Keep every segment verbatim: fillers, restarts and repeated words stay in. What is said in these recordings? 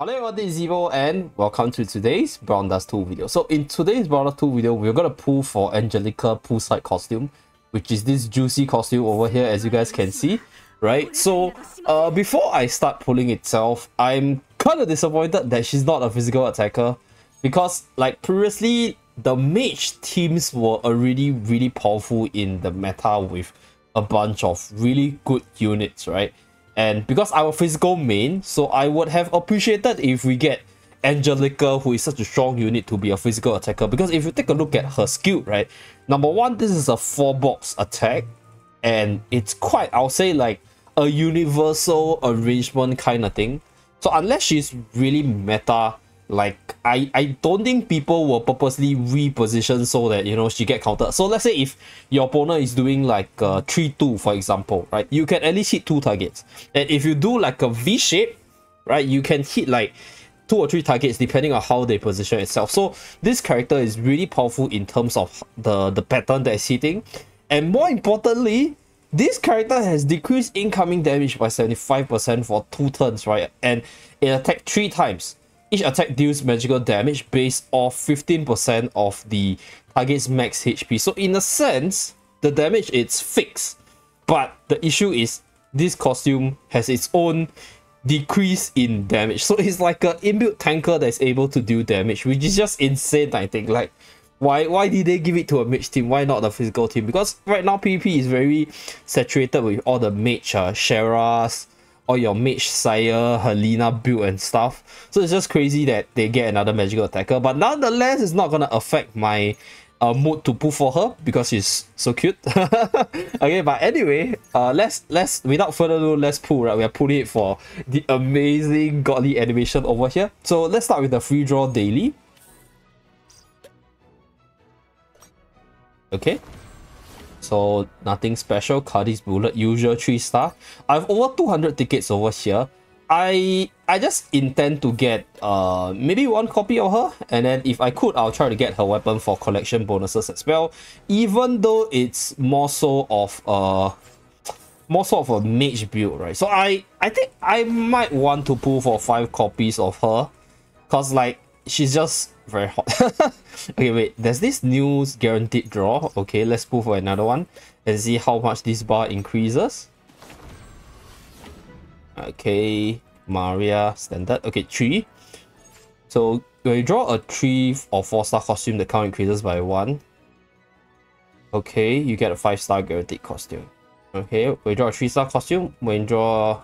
Hello everybody, Zeeebo, and welcome to today's Brown Dust two video. So in today's Brown Dust two video, we're gonna pull for Angelica Poolside costume, which is this juicy costume over here, as you guys can see, right? So uh, before I start pulling itself, I'm kind of disappointed that she's not a physical attacker, because like previously, the mage teams were already really powerful in the meta with a bunch of really good units, right? And because I'm a physical main, so I would have appreciated if we get Angelica, who is such a strong unit, to be a physical attacker. Because if you take a look at her skill, right? Number one, this is a four box attack. And it's quite, I'll say, like a universal arrangement kind of thing. So unless she's really meta, like I, I don't think people will purposely reposition so that, you know, she get countered. So let's say if your opponent is doing like uh, three two, for example, right? You can at least hit two targets. And if you do like a V shape, right, you can hit like two or three targets depending on how they position itself. So this character is really powerful in terms of the, the pattern that it's hitting. And more importantly, this character has decreased incoming damage by seventy-five percent for two turns, right? And it attacked three times. Each attack deals magical damage based off fifteen percent of the target's max H P. So in a sense, the damage is fixed. But the issue is this costume has its own decrease in damage. So it's like an inbuilt tanker that's able to deal damage, which is just insane, I think. Like, why why did they give it to a mage team? Why not the physical team? Because right now PvP is very saturated with all the mage uh, Sheras, or your mage sire, Helena build and stuff. So it's just crazy that they get another magical attacker. But nonetheless, it's not gonna affect my uh, mood to pull for her because she's so cute. Okay, but anyway, uh, let's let's without further ado, let's pull. Right, we are pulling it for the amazing godly animation over here. So let's start with the free draw daily. Okay. So nothing special, Cardi's bullet, usual three star. I have over two hundred tickets over here. I I just intend to get uh maybe one copy of her, and then if I could, I'll try to get her weapon for collection bonuses as well. Even though it's more so of uh more so of a mage build, right? So I I think I might want to pull for five copies of her, cause like she's just very hot. Okay, wait, there's this new guaranteed draw. Okay, let's pull for another one and see how much this bar increases. Okay, Maria standard. Okay, three. So when you draw a three or four star costume, the count increases by one. Okay, you get a five star guaranteed costume. Okay, when you draw a three star costume, when you draw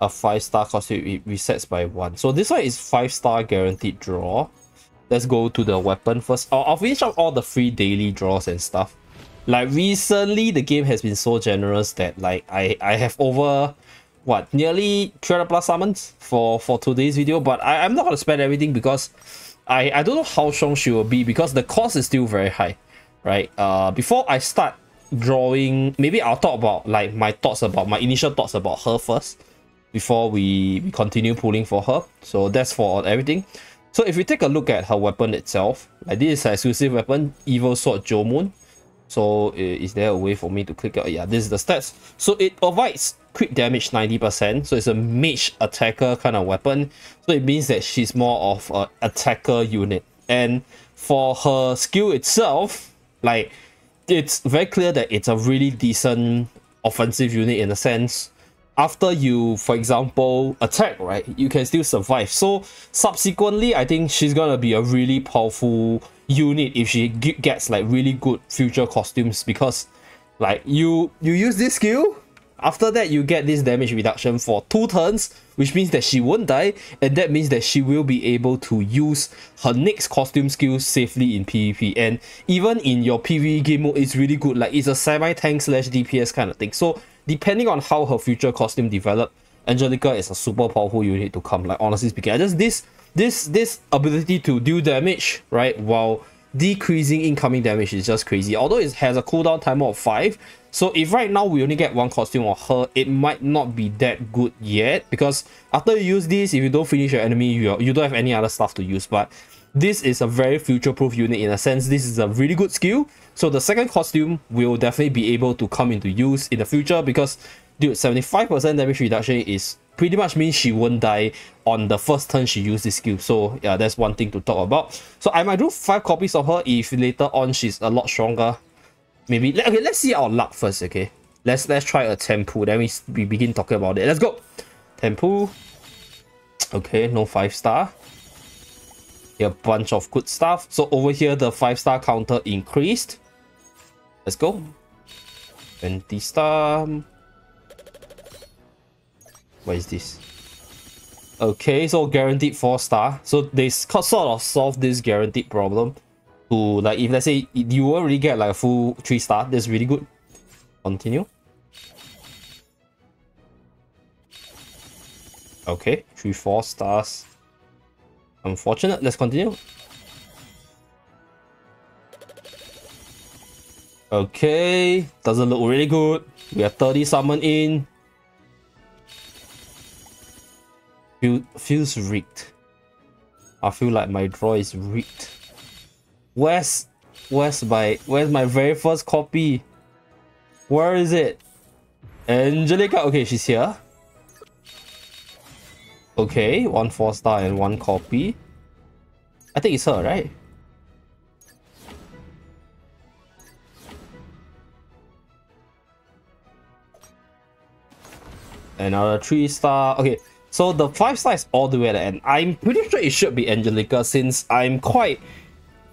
a five star costume, it resets by one. So this one is five star guaranteed draw. Let's go to the weapon first. I'll finish up all the free daily draws and stuff. Like recently, the game has been so generous that like I, I have over, what, nearly three hundred plus summons for, for today's video. But I, I'm not going to spend everything because I, I don't know how strong she will be, because the cost is still very high, right? Uh, before I start drawing, maybe I'll talk about like my thoughts about, my initial thoughts about her first before we, we continue pulling for her. So that's for everything. So if we take a look at her weapon itself, like this is her exclusive weapon, Evil Sword Jomun. So is there a way for me to click out? Yeah, this is the stats. So it provides crit damage ninety percent. So it's a mage attacker kind of weapon. So it means that she's more of an attacker unit. And for her skill itself, like it's very clear that it's a really decent offensive unit in a sense. After you, for example, attack, right, you can still survive. So subsequently, I think she's gonna be a really powerful unit if she gets like really good future costumes, because like you you use this skill, after that you get this damage reduction for two turns, which means that she won't die, and that means that she will be able to use her next costume skill safely in PvP. And even in your PvE game mode, it's really good. Like it's a semi-tank slash D P S kind of thing. So depending on how her future costume develop, Angelica is a super powerful unit to come. Like honestly speaking, I just this this this ability to deal damage, right, while decreasing incoming damage is just crazy. Although it has a cooldown timer of five, so if right now we only get one costume of her, it might not be that good yet, because after you use this, if you don't finish your enemy, you you don't have any other stuff to use. But this is a very future-proof unit in a sense. This is a really good skill. So the second costume will definitely be able to come into use in the future, because dude, seventy-five percent damage reduction is pretty much means she won't die on the first turn she used this skill. So yeah, that's one thing to talk about. So I might do five copies of her if later on she's a lot stronger. Maybe, okay, let's see our luck first, okay? Let's let's try a tempo, then we, we begin talking about it. Let's go! Tempo. Okay, no five star. A bunch of good stuff. So over here, the five star counter increased. Let's go. twenty star. What is this? Okay, so guaranteed four star. So they sort of solved this guaranteed problem. To like, if let's say you won't really get like a full three star, that's really good. Continue. Okay, three four stars. Unfortunate. Let's continue. Okay, doesn't look really good. We have thirty summon in. Feel, feels rigged. I feel like my draw is rigged. Where's where's my where's my very first copy? Where is it? Angelica. Okay, she's here. Okay, one four star and one copy. I think it's her, right? Another three star. Okay, so the five star is all the way at the end. I'm pretty sure it should be Angelica since I'm quite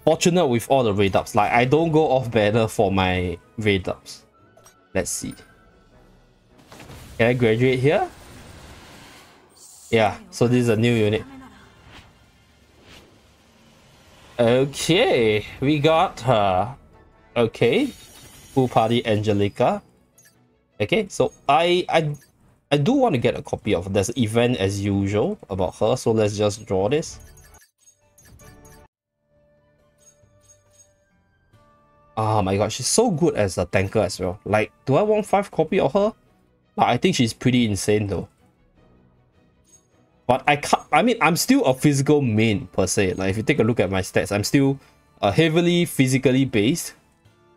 fortunate with all the raid ups. Like, I don't go off banner for my raid ups. Let's see. Can I graduate here? Yeah, so this is a new unit. Okay, we got her. Okay, full party Angelica. Okay, so I I I do want to get a copy of this event as usual about her. So let's just draw this. Oh my god, she's so good as a tanker as well. Like, do I want five copy of her? But I think she's pretty insane though. But I can't, I mean, I'm still a physical main per se. Like, if you take a look at my stats, I'm still uh, heavily physically based.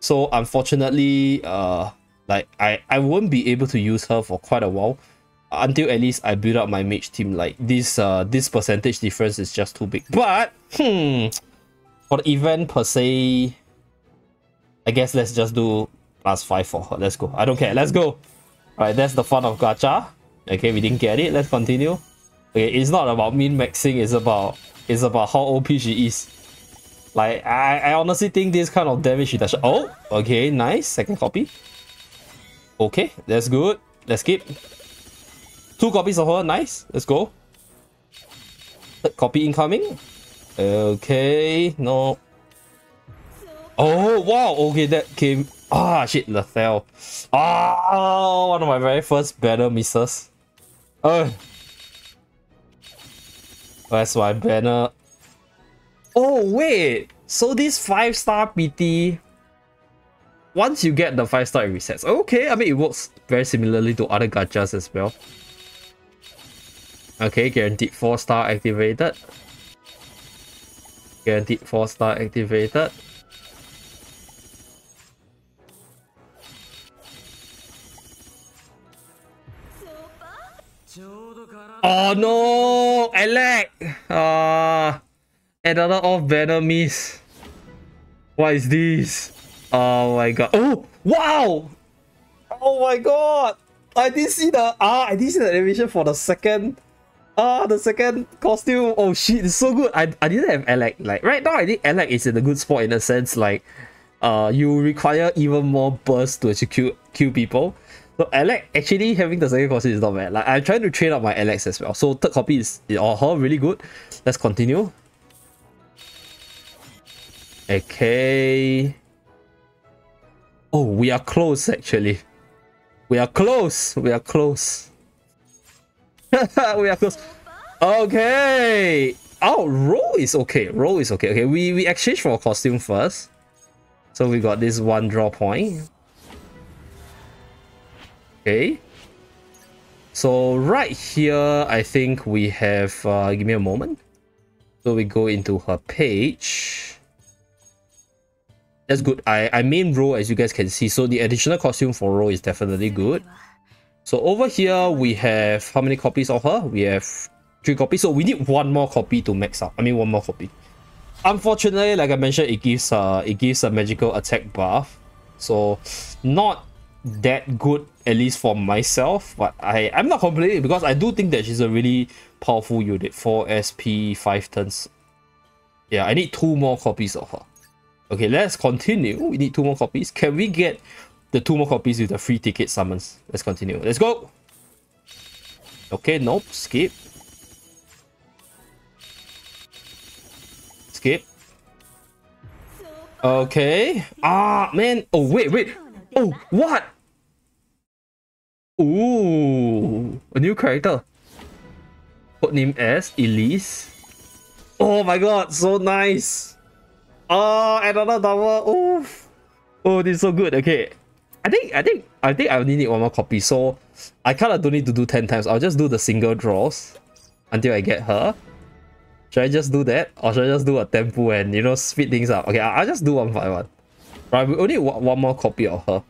So unfortunately, uh, like I, I won't be able to use her for quite a while until at least I build up my mage team. Like this, uh, this percentage difference is just too big. But hmm, for the event per se, I guess let's just do plus five for her. Let's go. I don't care. Let's go. All right, that's the fun of gacha. Okay, we didn't get it. Let's continue. Okay, it's not about min maxing, it's about it's about how O P she is. Like I, I honestly think this kind of damage she does. Oh, okay, nice. Second copy. Okay, that's good. Let's skip. Two copies of her, nice. Let's go. Third copy incoming. Okay, no. Oh wow, okay, that came. Ah shit, Lathel. Ah, one of my very first banner misses. Uh That's my banner. Oh wait, so this five star P T, once you get the five star it resets. Okay, I mean it works very similarly to other gachas as well. Okay, guaranteed four star activated. Guaranteed four star activated. Oh no, Alec! Ah, uh, another off-banner miss. What is this? Oh my god! Oh wow! Oh my god! I didn't see the ah! I didn't see the animation for the second ah the second costume. Oh shit! It's so good. I I didn't have Alec. Like right now, I think Alec is in a good spot in a sense. Like, uh, you require even more burst to actually kill kill people. So Alec actually having the second copy is not bad. Like I'm trying to train up my Alex as well. So third copy is or her really good. Let's continue. Okay. Oh, we are close actually. We are close. We are close. we are close. Okay. Oh, roll is okay. Roll is okay. Okay, we we exchange for a costume first. So we got this one draw point. Okay, so right here I think we have uh give me a moment. So we go into her page. That's good. I i main row, as you guys can see, so the additional costume for row is definitely good. So over here we have how many copies of her? We have three copies. So we need one more copy to max out. I mean one more copy. Unfortunately, like I mentioned, it gives uh it gives a magical attack buff. So not that good, at least for myself, but I, I'm not complaining because I do think that she's a really powerful unit. four S P, five turns. Yeah, I need two more copies of her. Okay, let's continue. We need two more copies. Can we get the two more copies with the free ticket summons? Let's continue. Let's go. Okay, nope. Skip. Skip. Okay. Ah, man. Oh, wait, wait. Oh, what? Ooh, a new character. Codename as Elise. Oh my god, so nice. Oh, another double. Oof. Oh, this is so good. Okay. I think I think I think I only need one more copy, so I kinda don't need to do ten times. I'll just do the single draws until I get her. Should I just do that? Or should I just do a tempo and, you know, speed things up? Okay, I'll just do one by one. Right, we only need one more copy of her.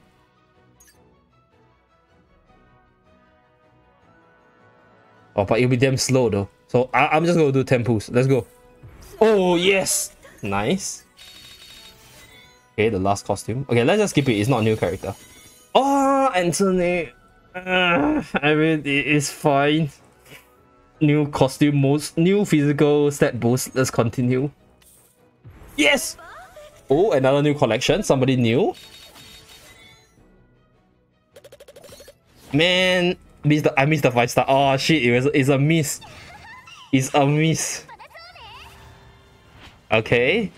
Oh, but it'll be damn slow though. So I I'm just gonna do tempos. Let's go. Oh yes! Nice. Okay, the last costume. Okay, let's just skip it. It's not a new character. Oh, Anthony. Uh, I mean, it is fine. New costume modes, new physical stat boost. Let's continue. Yes. Oh, another new collection. Somebody new. Man, missed the, I missed the five star. Oh shit! It was. It's a miss. It's a miss. Okay.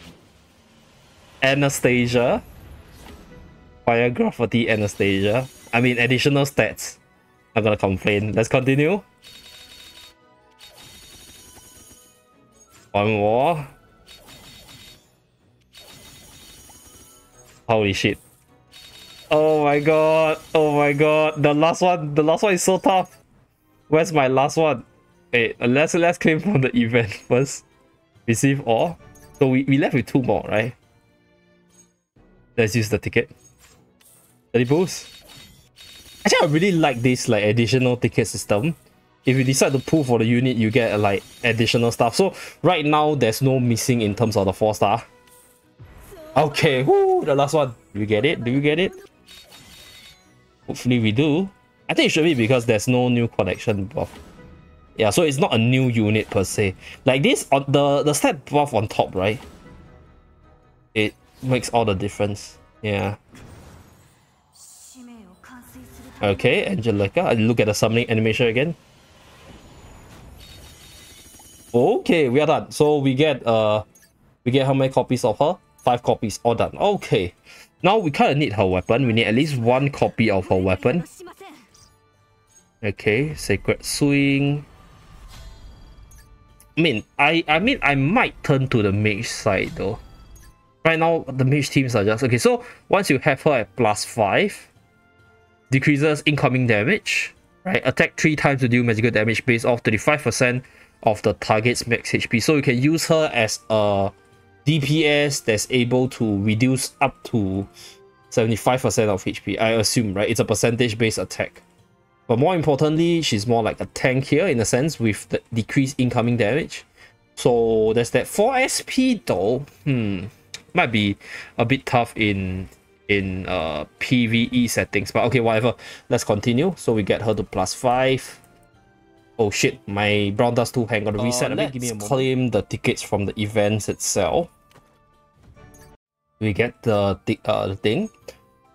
Anastasia. Fire Graffiti Anastasia. I mean, additional stats. I'm gonna complain. Let's continue. One more. Holy shit. Oh my god. Oh my god. The last one. The last one is so tough. Where's my last one? Hey, let's, let's claim from the event first. Receive all. So we, we left with two more, right? Let's use the ticket. thirty boost. Actually, I really like this like additional ticket system. If you decide to pull for the unit, you get like additional stuff. So right now, there's no missing in terms of the four star. Okay, whoo, the last one. Do we get it? Do we get it? Hopefully we do. I think it should be because there's no new collection buff. Yeah, so it's not a new unit per se. Like this, on the the stat buff on top, right? It makes all the difference. Yeah. Okay, Angelica. Look at the summoning animation again. Okay, we are done. So we get uh we get how many copies of her? Five copies, all done. Okay. Now we kinda need her weapon. We need at least one copy of her weapon. Okay, Sacred Swing. I mean, I I mean I might turn to the mage side though. Right now, the mage teams are just... Okay, so once you have her at plus five, decreases incoming damage, right? Attack three times to deal magical damage based off thirty-five percent of the target's max H P. So you can use her as a D P S that's able to reduce up to seventy-five percent of H P, I assume, right? It's a percentage-based attack. But more importantly, she's more like a tank here in a sense with the decreased incoming damage. So there's that four S P though. Hmm... Might be a bit tough in in uh P V E settings, but okay, whatever. Let's continue. So we get her to plus five. Oh shit, my Brown Dust two hang on to reset. Uh, let's give me a moment. Claim the tickets from the events itself. We get the th uh, the thing.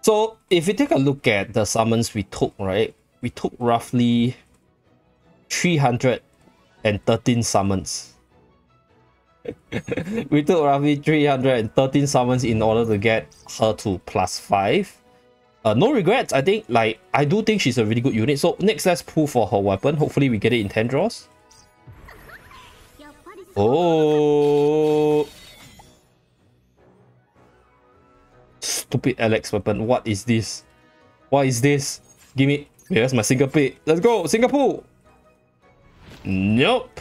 So if you take a look at the summons we took, right? We took roughly three hundred thirteen summons. We took roughly three hundred thirteen summons in order to get her to plus five. Uh, no regrets, I think. Like, I do think she's a really good unit. So next, let's pull for her weapon. Hopefully we get it in ten draws. Oh! Stupid Alec's weapon. What is this? What is this? Give me... Where's my single pay? Let's go! Singapore! Nope!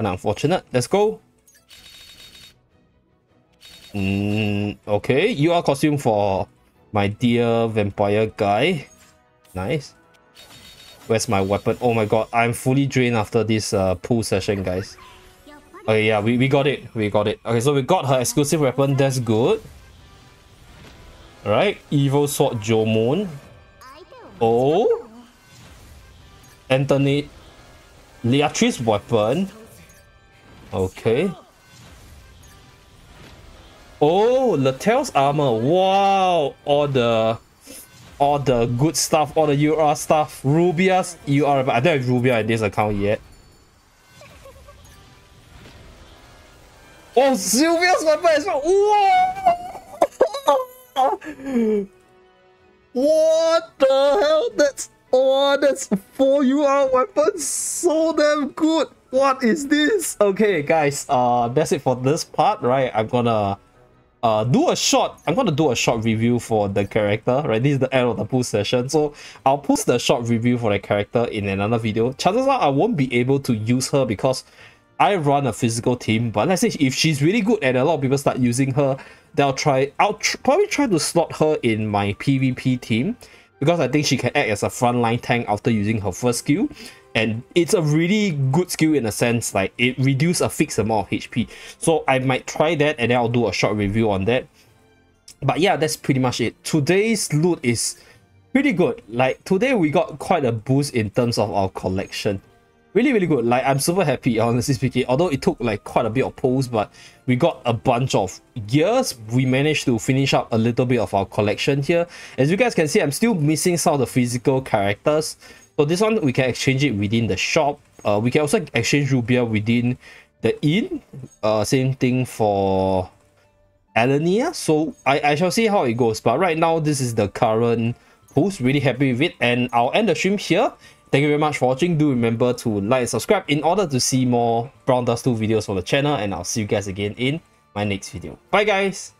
Unfortunate. Let's go. Mm, okay, you are costume for my dear vampire guy. Nice. Where's my weapon? Oh my god, I'm fully drained after this uh, pool session, guys. Okay, yeah, we, we got it. We got it. Okay, so we got her exclusive weapon. That's good. Alright, Evil Sword Jomun. Oh. Anthony. Leatrice's weapon. Okay. Oh, Lathel's armor. Wow. All the... all the good stuff, all the U R stuff. Rubia's U R, but I don't have Rubia in this account yet. Oh, Sylvia's weapon as well. Whoa! What the hell? That's, oh, that's four U R weapons. So damn good. What is this? Okay, guys. Uh, that's it for this part, right? I'm gonna. Uh, do a short, I'm going to do a short review for the character, right? This is the end of the pool session, so I'll post the short review for the character in another video. Chances are I won't be able to use her because I run a physical team, but let's say if she's really good and a lot of people start using her, then I'll try, I'll tr probably try to slot her in my PvP team because I think she can act as a frontline tank after using her first skill. And it's a really good skill in a sense, like it reduces a fixed amount of H P. So I might try that and then I'll do a short review on that. But yeah, that's pretty much it. Today's loot is pretty good. Like today we got quite a boost in terms of our collection. Really, really good. Like I'm super happy, honestly speaking. Although it took like quite a bit of pulls, but we got a bunch of gears. We managed to finish up a little bit of our collection here. As you guys can see, I'm still missing some of the physical characters. So this one, we can exchange it within the shop. Uh, we can also exchange Rubia within the inn. Uh, same thing for Alania. So I, I shall see how it goes. But right now, this is the current post. Really happy with it. And I'll end the stream here. Thank you very much for watching. Do remember to like and subscribe in order to see more Brown Dust two videos on the channel. And I'll see you guys again in my next video. Bye, guys.